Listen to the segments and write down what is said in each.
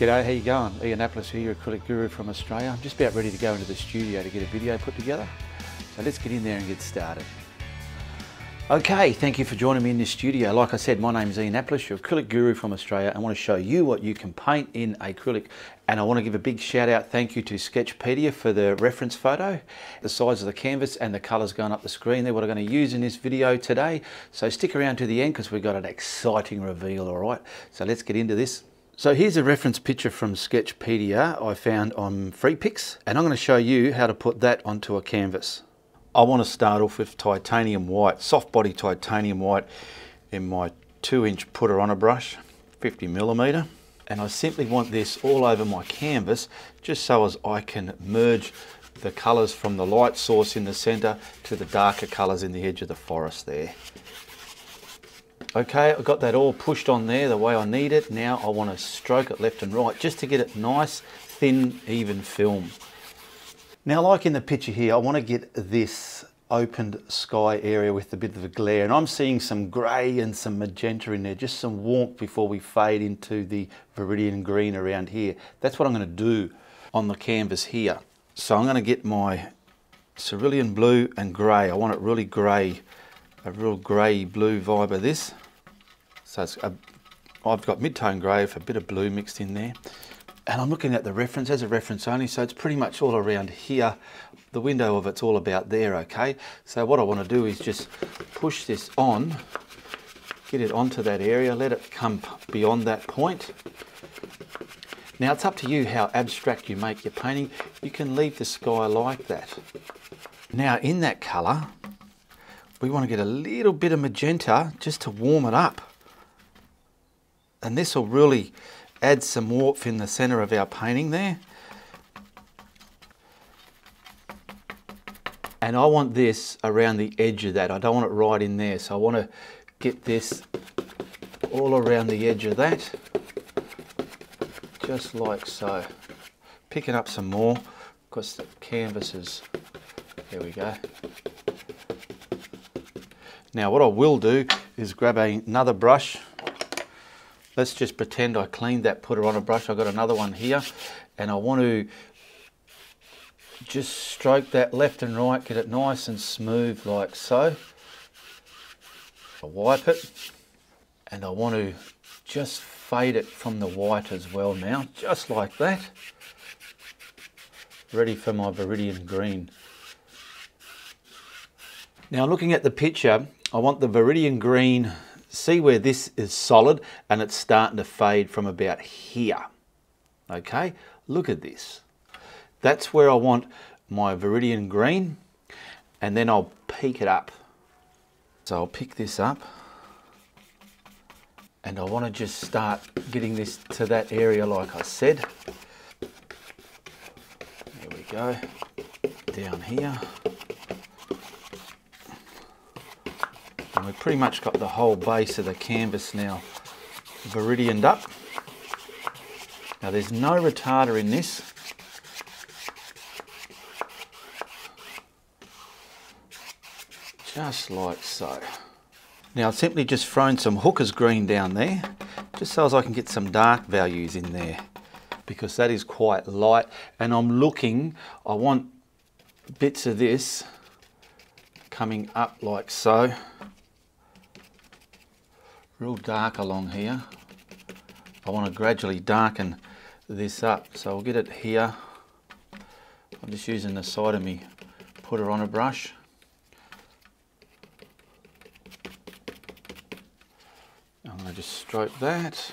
G'day, how you going? Ianapolis here, your acrylic guru from Australia. I'm just about ready to go into the studio to get a video put together. So let's get in there and get started. Okay, thank you for joining me in this studio. Like I said, my name is Ianapolis, your acrylic guru from Australia. I want to show you what you can paint in acrylic. And I want to give a big shout out thank you to Sketchepedia for the reference photo, the size of the canvas and the colours going up the screen. They're what I'm going to use in this video today. So stick around to the end because we've got an exciting reveal, all right? So let's get into this. So here's a reference picture from Sketchepedia I found on Freepix, and I'm going to show you how to put that onto a canvas. I want to start off with titanium white, soft body titanium white in my 2-inch putter on a brush, 50mm. And I simply want this all over my canvas just so as I can merge the colours from the light source in the centre to the darker colours in the edge of the forest there. Okay, I've got that all pushed on there the way I need it. Now I want to stroke it left and right just to get it nice, thin, even film. Now, like in the picture here, I want to get this opened sky area with a bit of a glare, and I'm seeing some grey and some magenta in there, just some warmth before we fade into the viridian green around here. That's what I'm going to do on the canvas here. So I'm going to get my cerulean blue and grey. I want it really grey, a real grey blue vibe of this. So it's I've got mid-tone grey with a bit of blue mixed in there. And I'm looking at the reference as a reference only, so it's pretty much all around here. The window of it's all about there, okay? So what I want to do is just push this on, get it onto that area, let it come beyond that point. Now it's up to you how abstract you make your painting. You can leave the sky like that. Now in that colour, we want to get a little bit of magenta just to warm it up. And this will really add some warmth in the center of our painting there. And I want this around the edge of that. I don't want it right in there. So I want to get this all around the edge of that, just like so. Picking up some more because the canvas is, there we go. Now what I will do is grab another brush. Let's just pretend I cleaned that putter on a brush. I've got another one here, and I want to just stroke that left and right, get it nice and smooth like so. I wipe it, and I want to just fade it from the white as well now, just like that. Ready for my viridian green. Now looking at the picture, I want the viridian green. See where this is solid and it's starting to fade from about here. Okay, look at this. That's where I want my viridian green, and then I'll peak it up. So I'll pick this up and I want to just start getting this to that area like I said. There we go, down here. And we've pretty much got the whole base of the canvas now viridianed up. Now there's no retarder in this. Just like so. Now I've simply just thrown some hooker's green down there, just so as I can get some dark values in there, because that is quite light. And I'm looking, I want bits of this coming up like so. Real dark along here. I want to gradually darken this up. So I'll get it here. I'm just using the side of me putter on a brush. I'm going to just stroke that.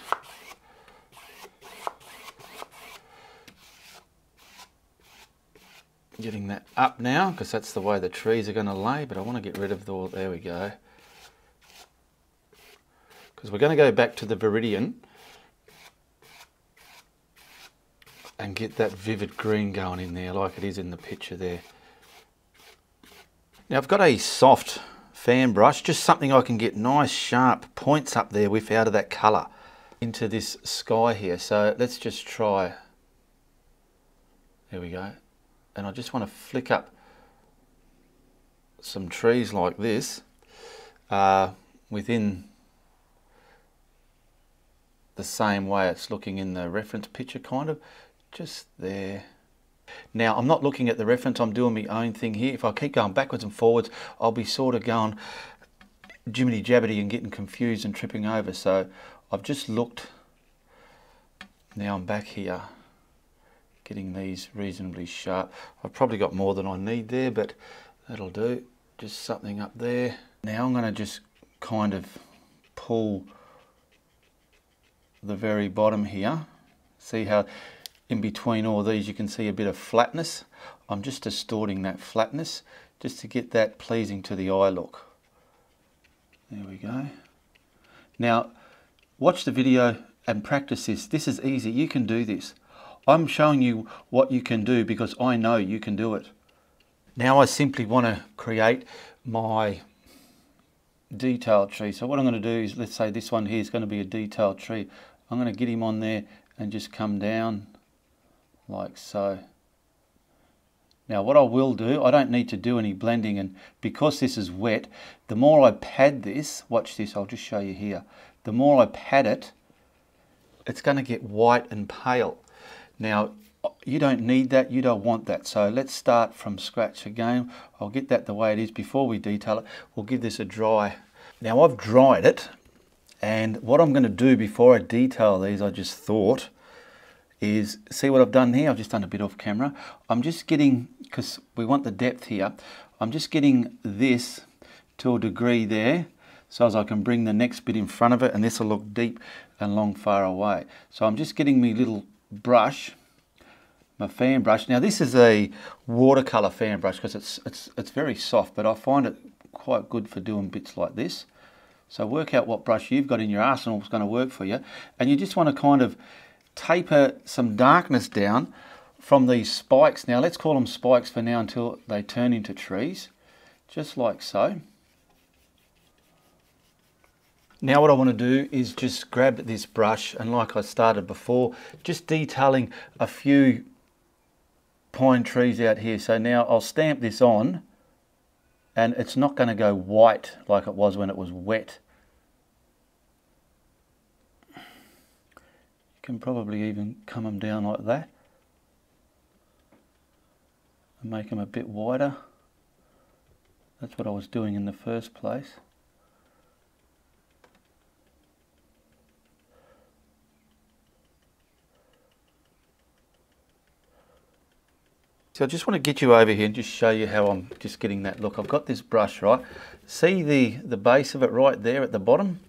Getting that up now, because that's the way the trees are going to lay, but I want to get rid of the, there we go. Because we're going to go back to the viridian and get that vivid green going in there like it is in the picture there. Now I've got a soft fan brush, just something I can get nice sharp points up there with out of that colour into this sky here. So let's just try, there we go. And I just want to flick up some trees like this within the same way it's looking in the reference picture, kind of, just there. Now, I'm not looking at the reference, I'm doing my own thing here. If I keep going backwards and forwards, I'll be sort of going jibbity jabbity and getting confused and tripping over. So I've just looked, now I'm back here, getting these reasonably sharp. I've probably got more than I need there, but that'll do. Just something up there. Now I'm going to just kind of pull the very bottom here. See how in between all these you can see a bit of flatness. I'm just distorting that flatness just to get that pleasing to the eye look. There we go. Now watch the video and practice this. This is easy, you can do this. I'm showing you what you can do because I know you can do it. Now I simply want to create my detail tree. So what I'm going to do is, let's say this one here is going to be a detail tree. I'm going to get him on there and just come down like so. Now what I will do, I don't need to do any blending, and because this is wet, the more I pad this, watch this, I'll just show you here. The more I pad it, it's going to get white and pale. Now you don't need that, you don't want that. So let's start from scratch again. I'll get that the way it is before we detail it. We'll give this a dry. Now I've dried it, and what I'm going to do before I detail these, I just thought, is see what I've done here. I've just done a bit off camera. I'm just getting, because we want the depth here, I'm just getting this to a degree there, so as I can bring the next bit in front of it, and this will look deep and long far away. So I'm just getting me little brush, my fan brush. Now this is a watercolor fan brush because it's very soft, but I find it quite good for doing bits like this. So work out what brush you've got in your arsenal is going to work for you, and you just want to kind of taper some darkness down from these spikes. Now let's call them spikes for now until they turn into trees, just like so. Now what I want to do is just grab this brush, and like I started before, just detailing a few pine trees out here. So now I'll stamp this on, and it's not going to go white like it was when it was wet. Can probably even come them down like that and make them a bit wider. That's what I was doing in the first place. So I just want to get you over here and just show you how I'm just getting that look. I've got this brush, right? See the base of it right there at the bottom?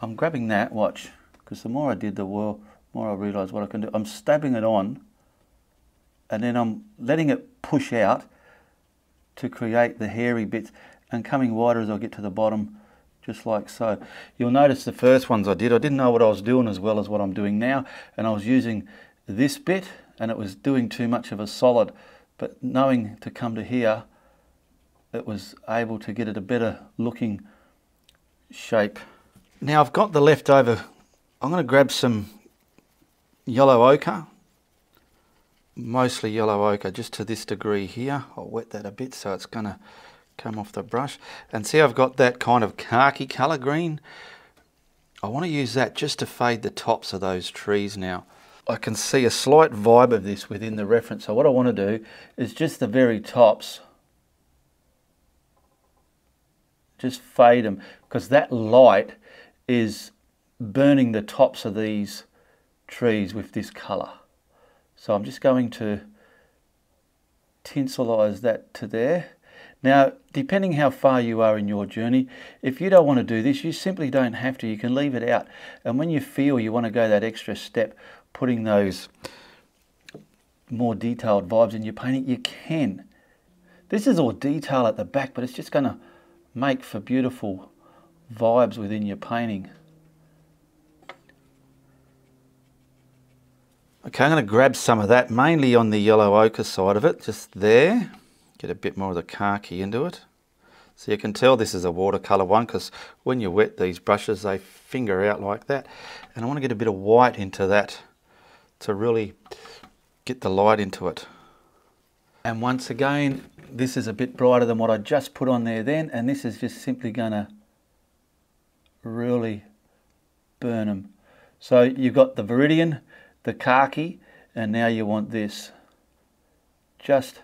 I'm grabbing that, watch, because the more I did the whirl, more I realise what I can do. I'm stabbing it on, and then I'm letting it push out to create the hairy bits, and coming wider as I get to the bottom, just like so. You'll notice the first ones I didn't know what I was doing as well as what I'm doing now, and I was using this bit, and it was doing too much of a solid, but knowing to come to here, it was able to get it a better looking shape. Now I've got the leftover, I'm going to grab some yellow ochre, mostly yellow ochre, just to this degree here. I'll wet that a bit so it's going to come off the brush. And see, I've got that kind of khaki colour green. I want to use that just to fade the tops of those trees now. I can see a slight vibe of this within the reference. So what I want to do is just the very tops, just fade them, because that light is burning the tops of these trees with this color. So I'm just going to tinselize that to there. Now, depending how far you are in your journey, if you don't want to do this, you simply don't have to. You can leave it out. And when you feel you want to go that extra step, putting those more detailed vibes in your painting, you can. This is all detail at the back, but it's just going to make for beautiful vibes within your painting. Okay, I'm going to grab some of that, mainly on the yellow ochre side of it, just there. Get a bit more of the khaki into it. So you can tell this is a watercolour one, because when you wet these brushes, they finger out like that. And I want to get a bit of white into that to really get the light into it. And once again, this is a bit brighter than what I just put on there then, and this is just simply going to really burn them. So you've got the Viridian, the khaki, and now you want this just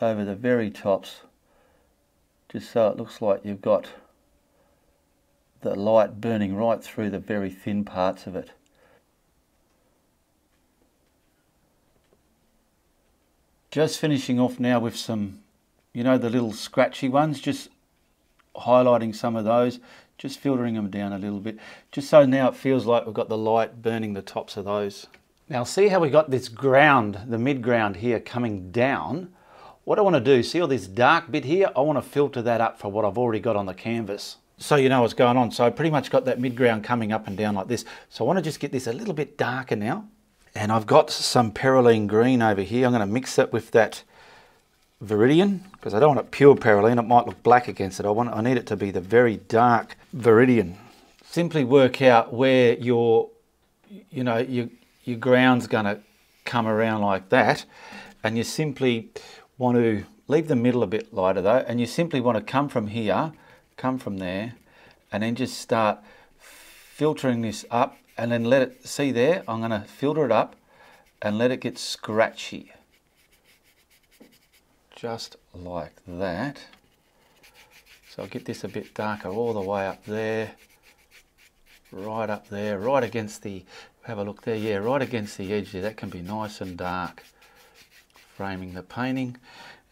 over the very tops, just so it looks like you've got the light burning right through the very thin parts of it. Just finishing off now with some, you know, the little scratchy ones, just highlighting some of those, just filtering them down a little bit, just so now it feels like we've got the light burning the tops of those. Now see how we got this ground, the mid-ground here coming down. What I want to do, see all this dark bit here? I want to filter that up for what I've already got on the canvas. So you know what's going on. So I pretty much got that mid-ground coming up and down like this. So I want to just get this a little bit darker now. And I've got some perylene green over here. I'm going to mix that with that Viridian, because I don't want it pure perylene, it might look black against it. I need it to be the very dark Viridian. Simply work out where your ground's going to come around like that, and you simply want to leave the middle a bit lighter though, and you simply want to come from here, come from there, and then just start filtering this up. And then let it, see there, I'm going to filter it up and let it get scratchy. Just like that. So I'll get this a bit darker all the way up there, right against the, have a look there, yeah, right against the edge there. That can be nice and dark. Framing the painting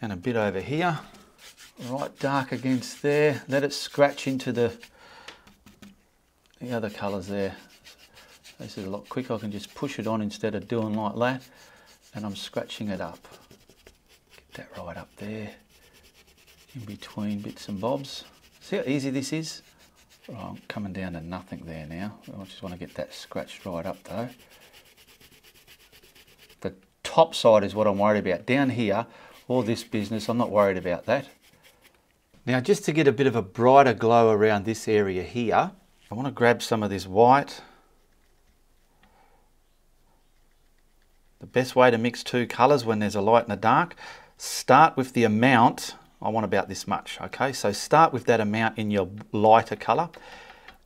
and a bit over here. Right dark against there. Let it scratch into the other colours there. This is a lot quicker, I can just push it on instead of doing like that, and I'm scratching it up. Get that right up there, in between bits and bobs. See how easy this is? Oh, I'm coming down to nothing there now. I just want to get that scratched right up though. The top side is what I'm worried about. Down here, all this business, I'm not worried about that. Now just to get a bit of a brighter glow around this area here, I want to grab some of this white. The best way to mix two colours when there's a light and a dark, start with the amount, I want about this much, okay? So start with that amount in your lighter colour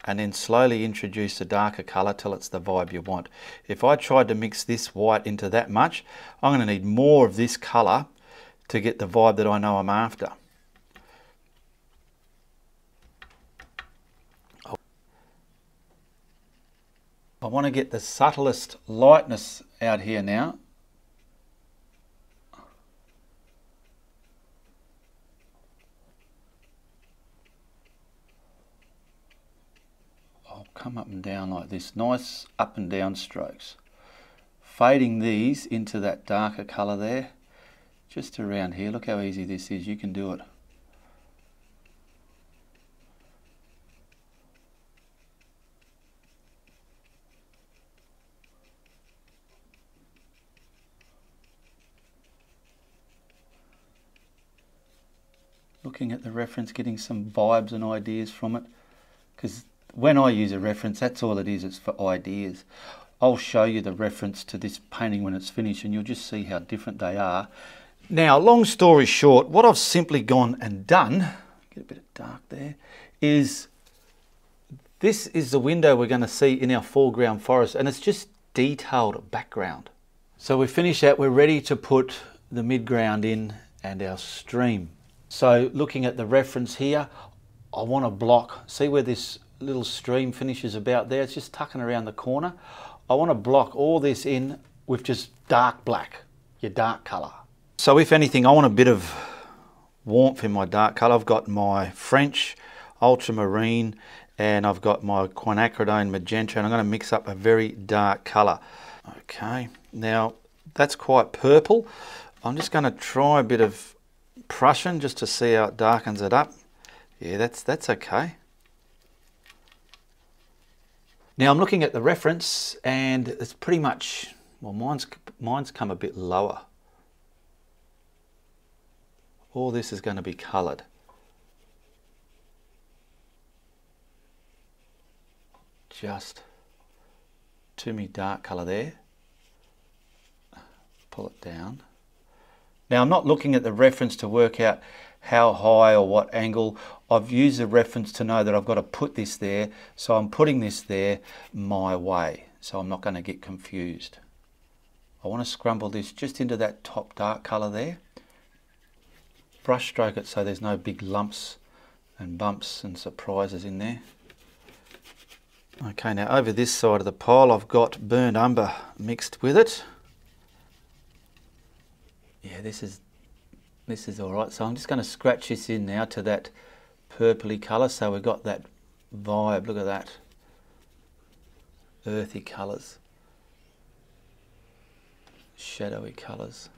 and then slowly introduce a darker colour till it's the vibe you want. If I tried to mix this white into that much, I'm going to need more of this colour to get the vibe that I know I'm after. I want to get the subtlest lightness out here now. I'll come up and down like this, nice up and down strokes. Fading these into that darker colour there, just around here. Look how easy this is, you can do it. Looking at the reference, getting some vibes and ideas from it, because when I use a reference, that's all it is, it's for ideas. I'll show you the reference to this painting when it's finished and you'll just see how different they are. Now, long story short, what I've simply gone and done, get a bit of dark there, is this is the window we're going to see in our foreground forest, and it's just detailed background. So we finish that, we're ready to put the mid-ground in and our stream. So looking at the reference here, I want to block, see where this little stream finishes about there, it's just tucking around the corner. I want to block all this in with just dark black, your dark colour. So if anything, I want a bit of warmth in my dark colour. I've got my French ultramarine and I've got my quinacridone magenta, and I'm going to mix up a very dark colour. Okay, now that's quite purple. I'm just going to try a bit of Prussian just to see how it darkens it up. Yeah, that's okay. Now I'm looking at the reference and it's pretty much, well, mine's come a bit lower. All this is going to be coloured. Just to me dark colour there. Pull it down. Now I'm not looking at the reference to work out how high or what angle. I've used the reference to know that I've got to put this there, so I'm putting this there my way, so I'm not going to get confused. I want to scrumble this just into that top dark colour there. Brush stroke it so there's no big lumps and bumps and surprises in there. Okay, now over this side of the pole I've got burnt umber mixed with it. Yeah, this is alright, so I'm just going to scratch this in now to that purpley colour, so we've got that vibe, look at that, earthy colours, shadowy colours.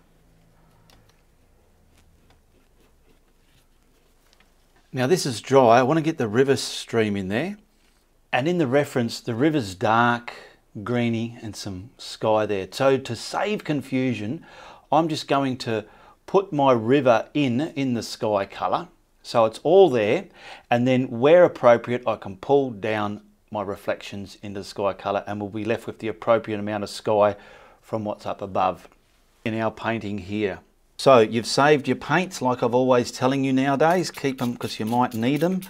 Now this is dry, I want to get the river stream in there, and in the reference the river's dark, greeny and some sky there, so to save confusion I'm just going to put my river in the sky colour, so it's all there, and then where appropriate I can pull down my reflections into the sky colour and we'll be left with the appropriate amount of sky from what's up above in our painting here. So you've saved your paints, like I've always telling you nowadays, keep them because you might need them.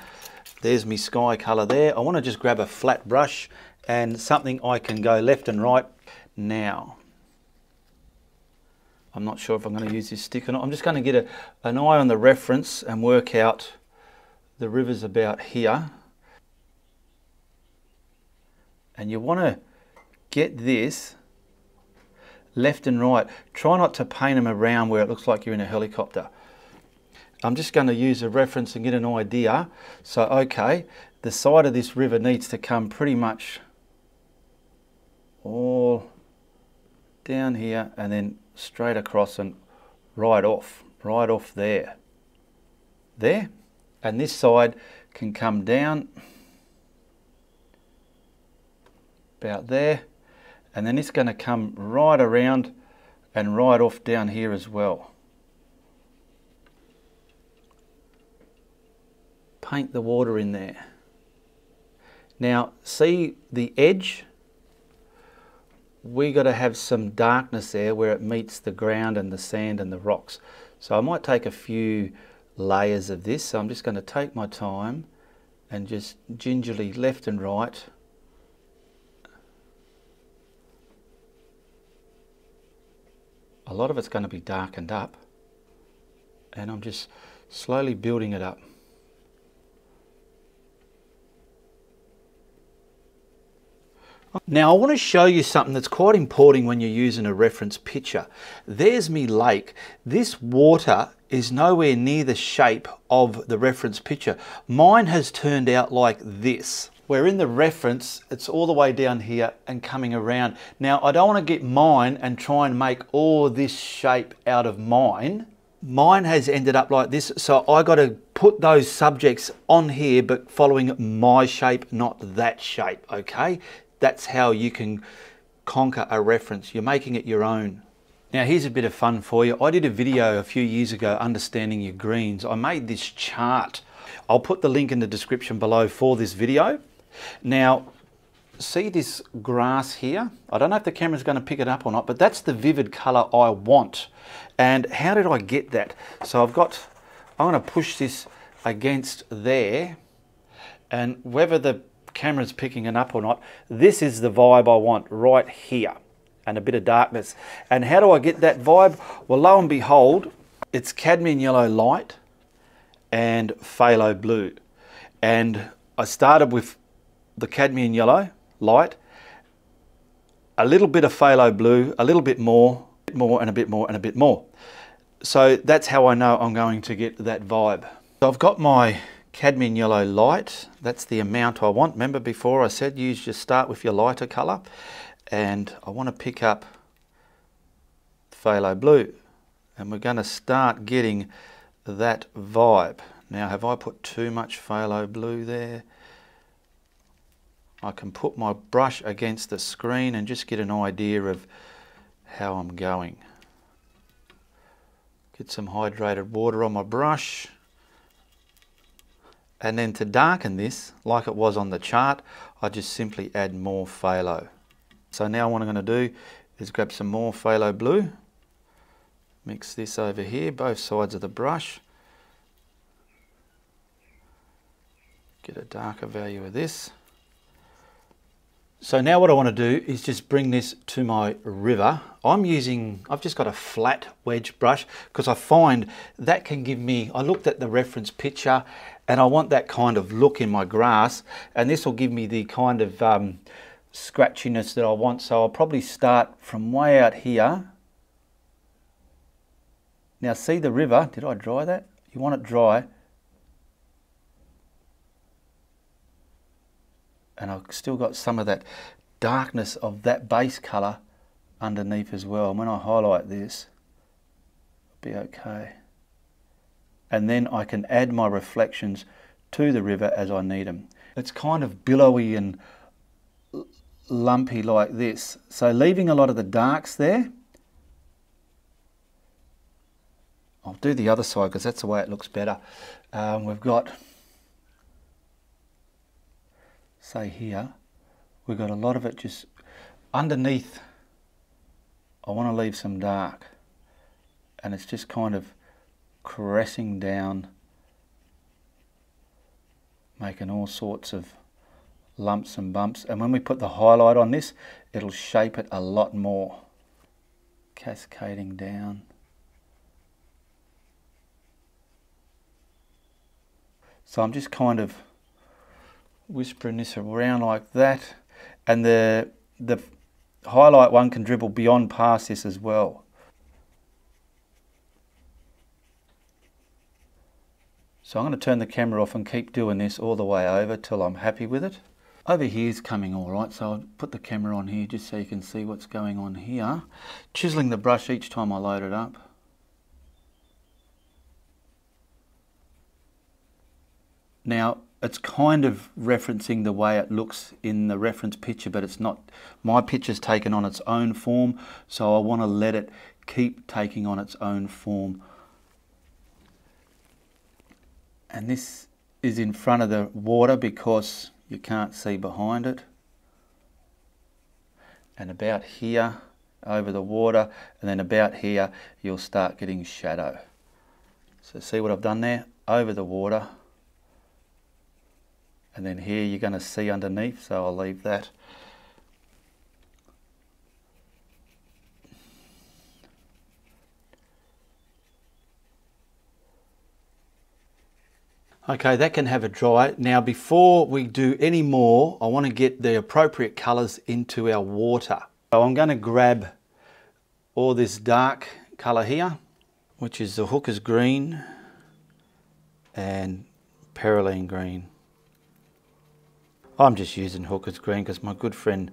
There's my sky colour there. I want to just grab a flat brush and something I can go left and right now. I'm not sure if I'm going to use this stick or not. I'm just going to get an eye on the reference and work out the river's about here. And you want to get this left and right. Try not to paint them around where it looks like you're in a helicopter. I'm just going to use a reference and get an idea. So, okay, the side of this river needs to come pretty much all down here and then straight across and right off there, and this side can come down about there, and then it's going to come right around and right off down here as well. Paint the water in there. Now see the edge, we got to have some darkness there where it meets the ground and the sand and the rocks. So I might take a few layers of this. So I'm just going to take my time and just gingerly left and right. A lot of it's going to be darkened up and I'm just slowly building it up. Now I want to show you something that's quite important when you're using a reference picture. There's me lake. This water is nowhere near the shape of the reference picture. Mine has turned out like this. Where in the reference, it's all the way down here and coming around. Now I don't want to get mine and try and make all this shape out of mine. Mine has ended up like this, so I got to put those subjects on here but following my shape, not that shape, okay? That's how you can conquer a reference. You're making it your own. Now here's a bit of fun for you. I did a video a few years ago, Understanding Your Greens. I made this chart. I'll put the link in the description below for this video. Now, see this grass here? I don't know if the camera's going to pick it up or not, but that's the vivid colour I want. And how did I get that? So I'm going to push this against there, and whether the camera's picking it up or not, this is the vibe I want right here, and a bit of darkness. And how do I get that vibe? Well, lo and behold, it's cadmium yellow light and phthalo blue, and I started with the cadmium yellow light, a little bit of phthalo blue, a little bit more, and a bit more and a bit more. So that's how I know I'm going to get that vibe. So I've got my cadmium yellow light, that's the amount I want. Remember before I said you just start with your lighter colour, and I want to pick up phthalo blue, and we're going to start getting that vibe. Now have I put too much phthalo blue there? I can put my brush against the screen and just get an idea of how I'm going. Get some hydrated water on my brush. And then to darken this, like it was on the chart, I just simply add more phthalo. So now what I'm going to do is grab some more phthalo blue, Mix this over here, both sides of the brush. Get a darker value of this. So now what I want to do is just bring this to my river. I've just got a flat wedge brush because I find that can give me, I looked at the reference picture and I want that kind of look in my grass, and this will give me the kind of scratchiness that I want. So I'll probably start from way out here. Now see the river, did I dry that? You want it dry. And I've still got some of that darkness of that base colour underneath as well. And when I highlight this, it'll be okay. And then I can add my reflections to the river as I need them. It's kind of billowy and lumpy like this. So leaving a lot of the darks there. I'll do the other side because that's the way it looks better. We've got... say here, we've got a lot of it just underneath. I want to leave some dark, and it's just kind of caressing down, making all sorts of lumps and bumps. And when we put the highlight on this, it'll shape it a lot more, cascading down. So I'm just kind of whispering this around like that, and the highlight one can dribble beyond past this as well. So I'm going to turn the camera off and keep doing this all the way over till I'm happy with it. Over here is coming all right, so I'll put the camera on here just so you can see what's going on here. Chiseling the brush each time I load it up. Now it's kind of referencing the way it looks in the reference picture, but it's not. My picture's taken on its own form, so I want to let it keep taking on its own form. And this is in front of the water because you can't see behind it. And about here, over the water, and then about here, you'll start getting shadow. So see what I've done there? Over the water. And then here you're going to see underneath, so I'll leave that. Okay, that can have a dry. Now before we do any more, I want to get the appropriate colours into our water. So I'm going to grab all this dark colour here, which is the Hooker's Green and Perylene Green. I'm just using Hooker's Green because my good friend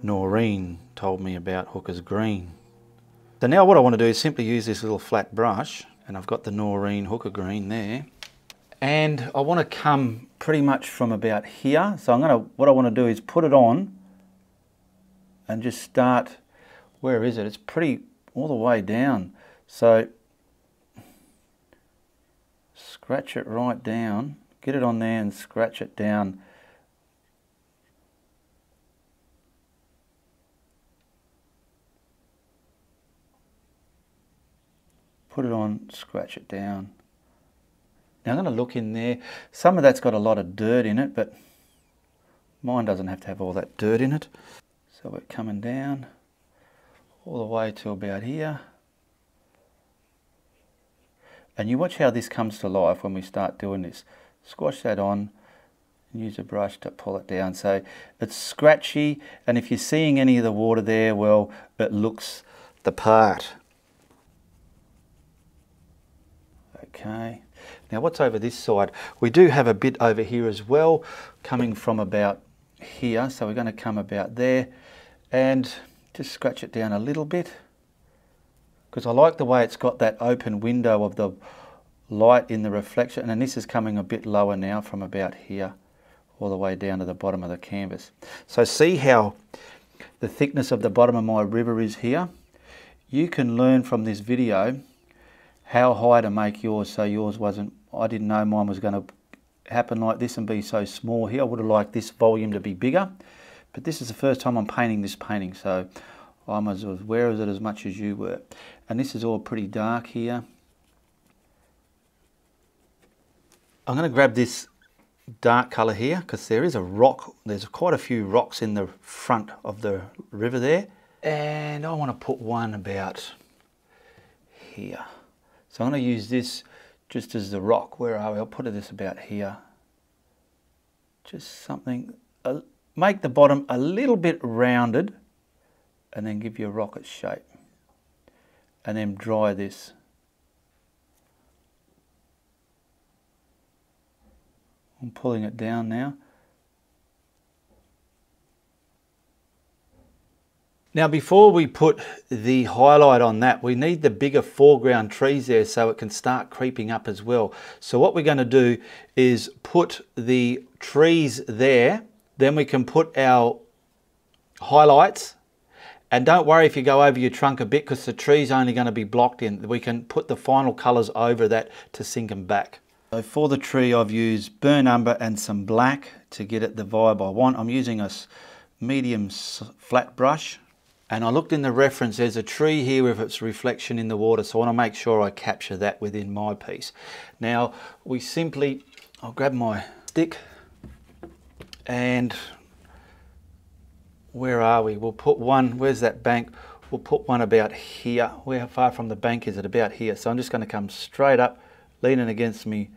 Noreen told me about Hooker's Green. So now what I want to do is simply use this little flat brush, and I've got the Noreen Hooker Green there. And I want to come pretty much from about here. So what I want to do is put it on and just start, where is it? It's pretty all the way down. So scratch it right down, get it on there and scratch it down. Put it on, scratch it down. Now I'm going to look in there. Some of that's got a lot of dirt in it, but mine doesn't have to have all that dirt in it. So we're coming down all the way to about here. And you watch how this comes to life when we start doing this. Squash that on and use a brush to pull it down. So it's scratchy, and if you're seeing any of the water there, well, it looks the part. Okay, now what's over this side? We do have a bit over here as well, coming from about here. So we're going to come about there and just scratch it down a little bit, because I like the way it's got that open window of the light in the reflection. And then this is coming a bit lower now from about here all the way down to the bottom of the canvas. So see how the thickness of the bottom of my river is here? You can learn from this video how high to make yours, so yours wasn't, I didn't know mine was going to happen like this and be so small here. I would have liked this volume to be bigger, but this is the first time I'm painting this painting, so I'm as aware of it as much as you were. And this is all pretty dark here. I'm going to grab this dark colour here because there is a rock. There's quite a few rocks in the front of the river there. And I want to put one about here. So I'm going to use this just as the rock. Where are we? I'll put this about here. Just something, make the bottom a little bit rounded and then give you a rocket shape. And then dry this. I'm pulling it down now. Now before we put the highlight on that, we need the bigger foreground trees there so it can start creeping up as well. So what we're going to do is put the trees there, then we can put our highlights. And don't worry if you go over your trunk a bit because the tree's only going to be blocked in. We can put the final colours over that to sink them back. So for the tree I've used burnt umber and some black to get it the vibe I want. I'm using a medium flat brush. And I looked in the reference, there's a tree here with its reflection in the water, so I want to make sure I capture that within my piece. Now we simply, I'll grab my stick and where are we? We'll put one, where's that bank? We'll put one about here. How far from the bank is it? About here. So I'm just going to come straight up, leaning against me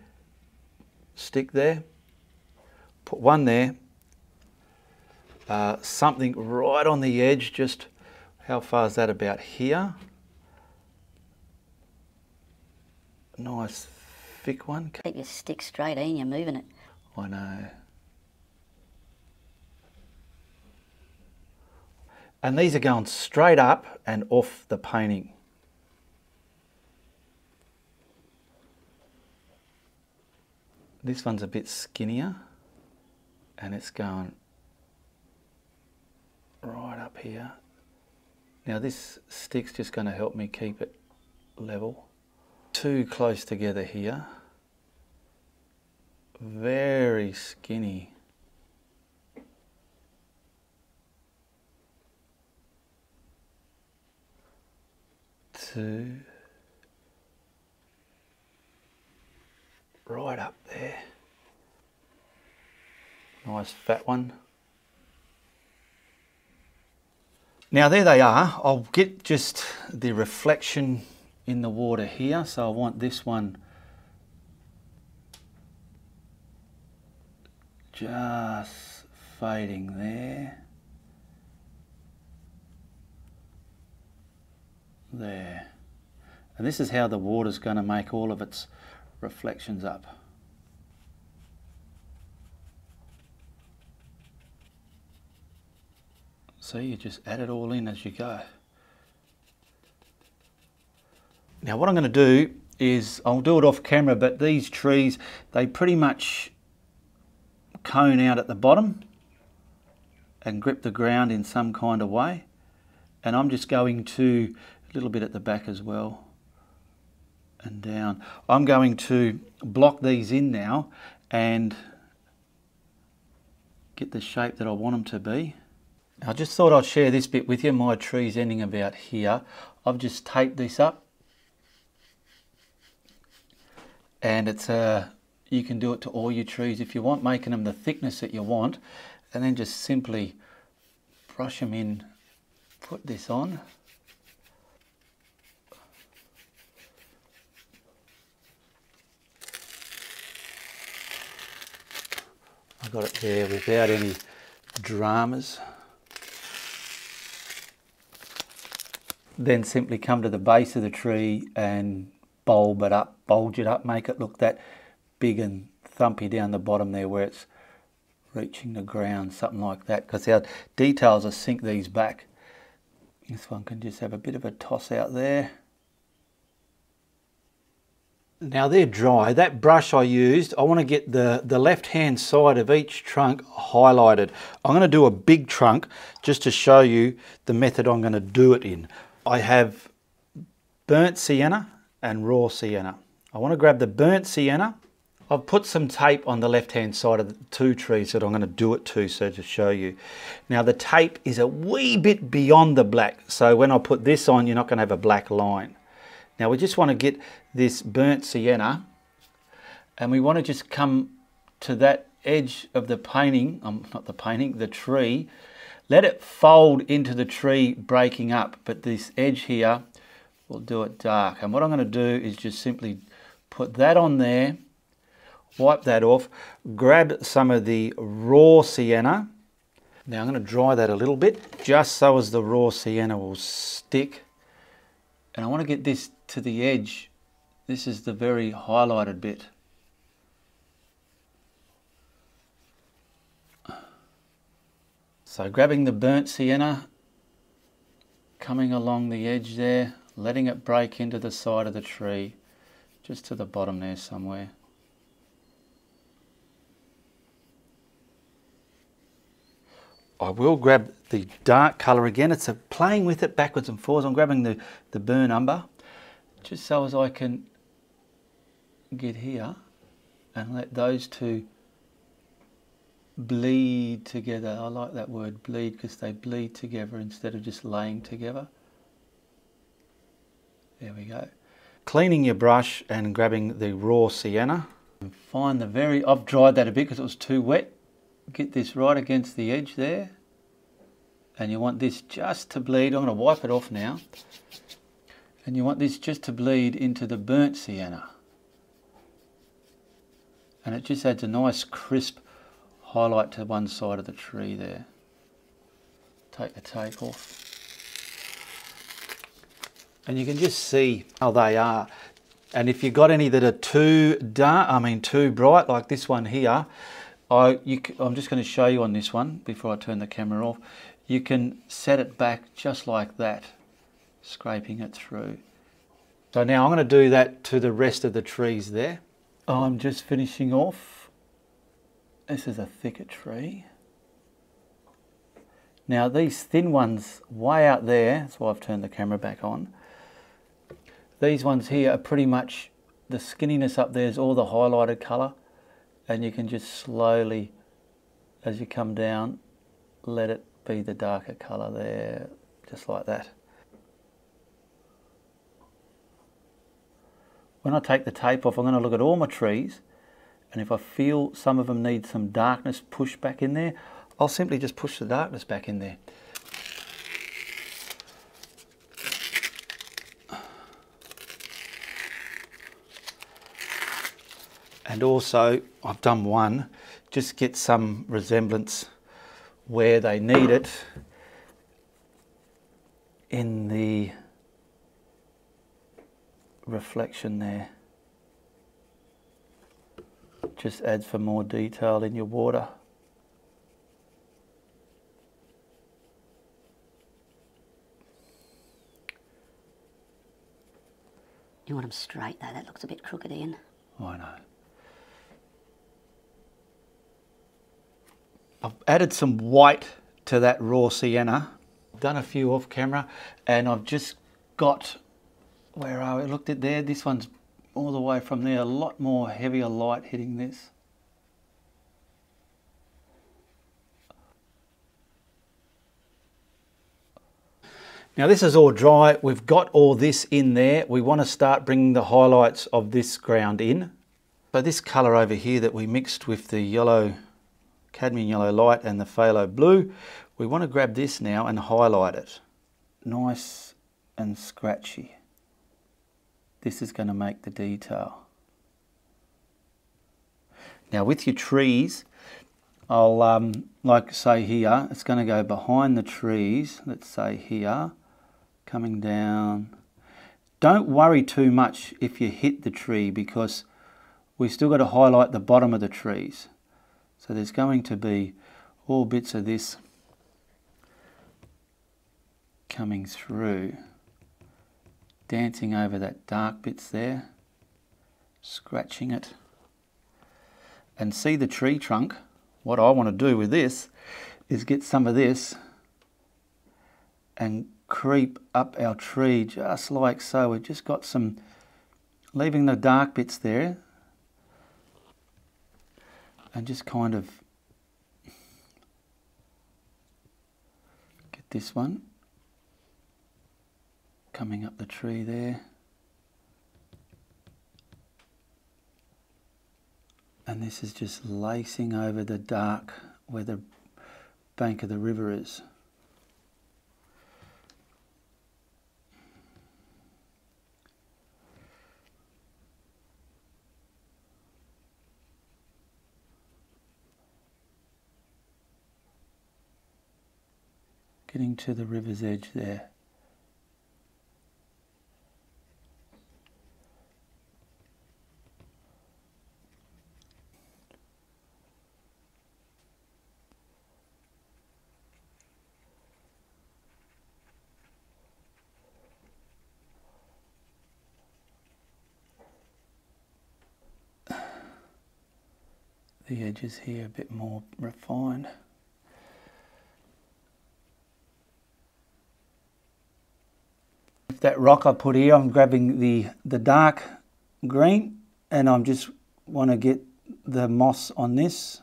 stick there, put one there. Something right on the edge, just how far is that about here? Nice thick one. Keep your stick straight in, you're moving it. I know. And these are going straight up and off the painting. This one's a bit skinnier and it's going right up here. Now this stick's just going to help me keep it level. Too close together here. Very skinny. Two. Right up there. Nice fat one. Now there they are. I'll get just the reflection in the water here. So I want this one just fading there. There. And this is how the water's going to make all of its reflections up. So you just add it all in as you go. Now what I'm going to do is, I'll do it off camera, but these trees, they pretty much cone out at the bottom and grip the ground in some kind of way. And I'm just going to, a little bit at the back as well, and down. I'm going to block these in now and get the shape that I want them to be. I just thought I'd share this bit with you. My tree's ending about here. I've just taped this up. And it's you can do it to all your trees if you want, making them the thickness that you want. And then just simply brush them in, put this on. I got it there without any dramas. Then simply come to the base of the tree and bulge it up, make it look that big and thumpy down the bottom there where it's reaching the ground, something like that, because our details will sink these back. This one can just have a bit of a toss out there. Now they're dry. That brush I used, I want to get the left-hand side of each trunk highlighted. I'm going to do a big trunk just to show you the method I'm going to do it in. I have burnt sienna and raw sienna. I want to grab the burnt sienna I've put some tape on the left-hand side of the two trees that I'm going to do it to, so to show you. Now the tape is a wee bit beyond the black, so when I put this on, you're not going to have a black line. Now we just want to get this burnt sienna, and we want to just come to that edge of the painting, the tree. Let it fold into the tree breaking up, but this edge here will do it dark. And what I'm going to do is just simply put that on there, wipe that off, grab some of the raw sienna. Now I'm going to dry that a little bit, just so as the raw sienna will stick. And I want to get this to the edge. This is the very highlighted bit. So grabbing the burnt sienna, coming along the edge there, letting it break into the side of the tree, just to the bottom there somewhere. I will grab the dark colour again. It's playing with it backwards and forwards. I'm grabbing the burn umber, just so as I can get here and let those two bleed together. I like that word bleed, because they bleed together instead of just laying together. There we go. Cleaning your brush and grabbing the raw sienna. And find the very, I've dried that a bit because it was too wet. Get this right against the edge there. And you want this just to bleed. I'm going to wipe it off now. And you want this just to bleed into the burnt sienna. And it just adds a nice crisp highlight to one side of the tree there. Take the tape off. And you can just see how they are. And if you've got any that are too dark, too bright, like this one here, I'm just going to show you on this one before I turn the camera off. You can set it back just like that, scraping it through. So now I'm going to do that to the rest of the trees there. I'm just finishing off. This is a thicker tree. Now these thin ones way out there, that's why I've turned the camera back on. These ones here are pretty much, the skinniness up there is all the highlighted colour, and you can just slowly, as you come down, let it be the darker colour there, just like that. When I take the tape off, I'm going to look at all my trees, and if I feel some of them need some darkness pushed back in there, I'll simply just push the darkness back in there. And also, I've done one, just get some resemblance where they need it in the reflection there. Just adds for more detail in your water. You want them straight though, that looks a bit crooked, Ian. Oh, I know. I've added some white to that raw sienna. I've done a few off camera, and I've just got, where are we? Looked at there, this one's all the way from there, a lot more heavier light hitting this. Now this is all dry, we've got all this in there. We want to start bringing the highlights of this ground in. So this colour over here that we mixed with the yellow, cadmium yellow light and the phthalo blue, we want to grab this now and highlight it. Nice and scratchy. This is going to make the detail. Now with your trees, I'll like say here, it's going to go behind the trees, let's say here, coming down. Don't worry too much if you hit the tree, because we've still got to highlight the bottom of the trees. So there's going to be all bits of this coming through. Dancing over that dark bits there, scratching it. And see the tree trunk. What I want to do with this is get some of this and creep up our tree just like so. We've just got some, leaving the dark bits there, and just kind of get this one coming up the tree there, and this is just lacing over the dark where the bank of the river is. Getting to the river's edge there. The edges here a bit more refined. That rock I put here, I'm grabbing the dark green, and I'm just want to get the moss on this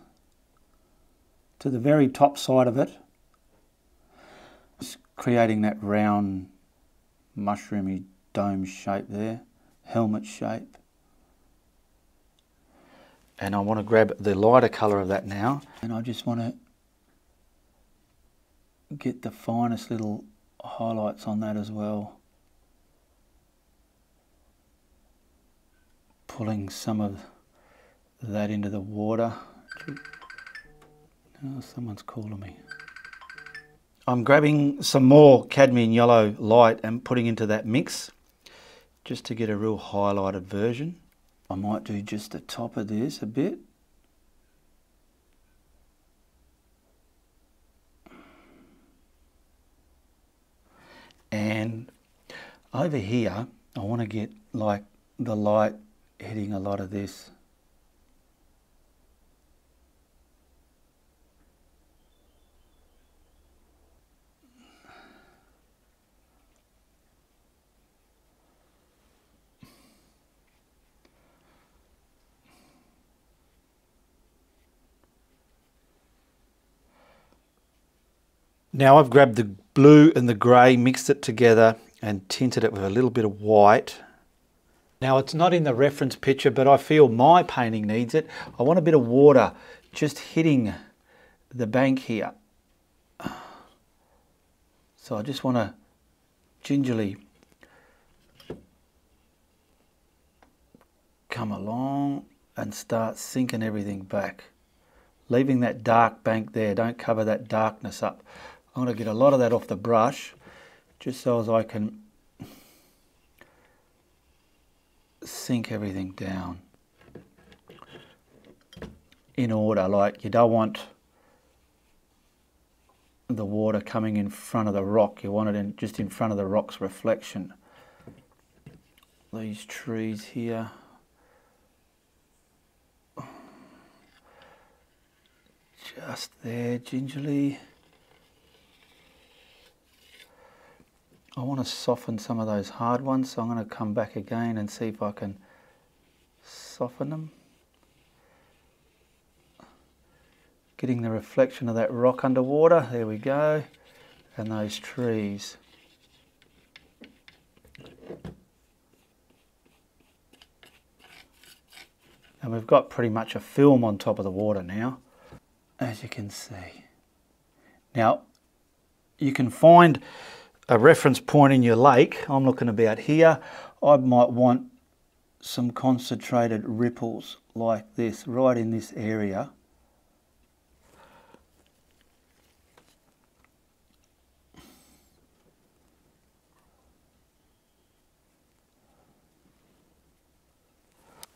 to the very top side of it. Just creating that round mushroomy dome shape there, helmet shape. And I want to grab the lighter colour of that now, and I just want to get the finest little highlights on that as well. Pulling some of that into the water. Oh, someone's calling me. I'm grabbing some more cadmium yellow light and putting into that mix just to get a real highlighted version. I might do just the top of this a bit. And over here, I want to get like the light hitting a lot of this. Now I've grabbed the blue and the grey, mixed it together and tinted it with a little bit of white. Now it's not in the reference picture, but I feel my painting needs it. I want a bit of water just hitting the bank here. So I just want to gingerly come along and start sinking everything back. Leaving that dark bank there, don't cover that darkness up. I want to get a lot of that off the brush just so as I can sink everything down in order. Like, you don't want the water coming in front of the rock, you want it in just in front of the rock's reflection. These trees here, just there, gingerly. I want to soften some of those hard ones, so I'm going to come back again and see if I can soften them. Getting the reflection of that rock underwater, there we go, and those trees. And we've got pretty much a film on top of the water now, as you can see. Now, you can find a reference point in your lake. I'm looking about here. I might want some concentrated ripples like this, right in this area.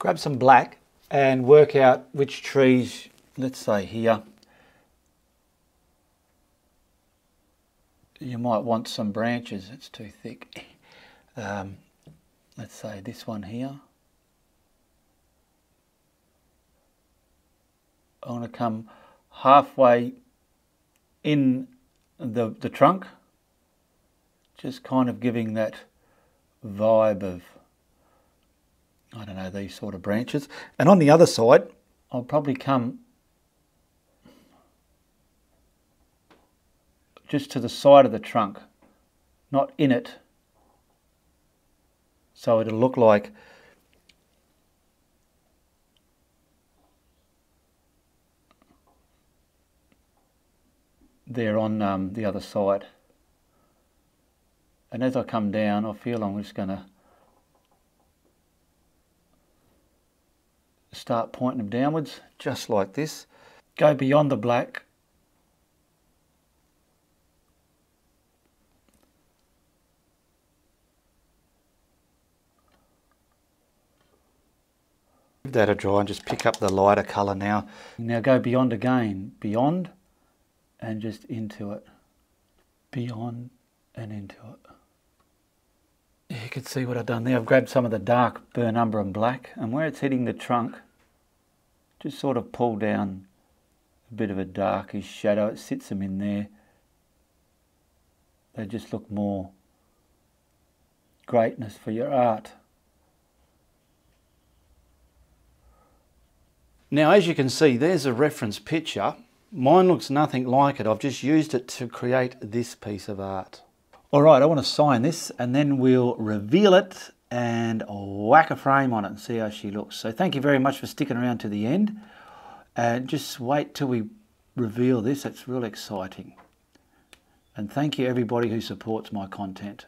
Grab some black and work out which trees, let's say here, you might want some branches, it's too thick. Let's say this one here. I want to come halfway in the trunk, just kind of giving that vibe of, I don't know, these sort of branches. And on the other side, I'll probably come just to the side of the trunk, not in it. So it'll look like they're on the other side. And as I come down, I feel I'm just going to start pointing them downwards, just like this. Go beyond the black. Give that a dry and just pick up the lighter colour now. Now go beyond again, beyond and just into it, beyond and into it. You can see what I've done there. I've grabbed some of the dark burnt umber and black, and where it's hitting the trunk, just sort of pull down a bit of a darkish shadow. It sits them in there. They just look more greatness for your art. Now, as you can see, there's a reference picture. Mine looks nothing like it. I've just used it to create this piece of art. All right, I want to sign this and then we'll reveal it and whack a frame on it and see how she looks. So thank you very much for sticking around to the end. And just wait till we reveal this. It's real exciting. And thank you everybody who supports my content.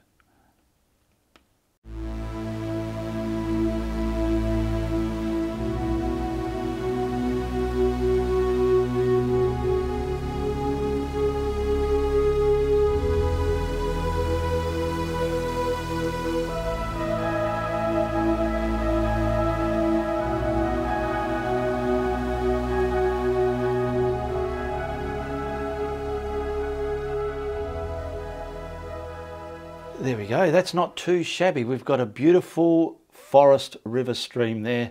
There we go, that's not too shabby. We've got a beautiful forest river stream there.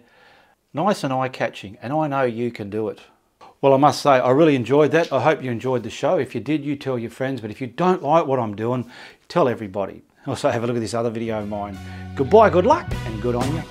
Nice and eye-catching, and I know you can do it. Well, I must say, I really enjoyed that. I hope you enjoyed the show. If you did, you tell your friends, but if you don't like what I'm doing, tell everybody. Also, have a look at this other video of mine. Goodbye, good luck, and good on you.